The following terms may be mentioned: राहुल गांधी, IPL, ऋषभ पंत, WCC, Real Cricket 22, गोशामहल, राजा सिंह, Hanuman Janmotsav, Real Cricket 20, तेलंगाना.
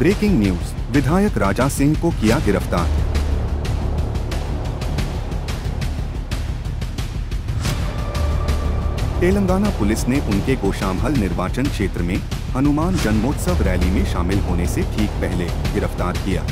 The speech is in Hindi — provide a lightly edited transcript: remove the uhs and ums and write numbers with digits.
ब्रेकिंग न्यूज, विधायक राजा सिंह को किया गिरफ्तार। तेलंगाना पुलिस ने उनके गोशामहल निर्वाचन क्षेत्र में हनुमान जन्मोत्सव रैली में शामिल होने से ठीक पहले गिरफ्तार किया।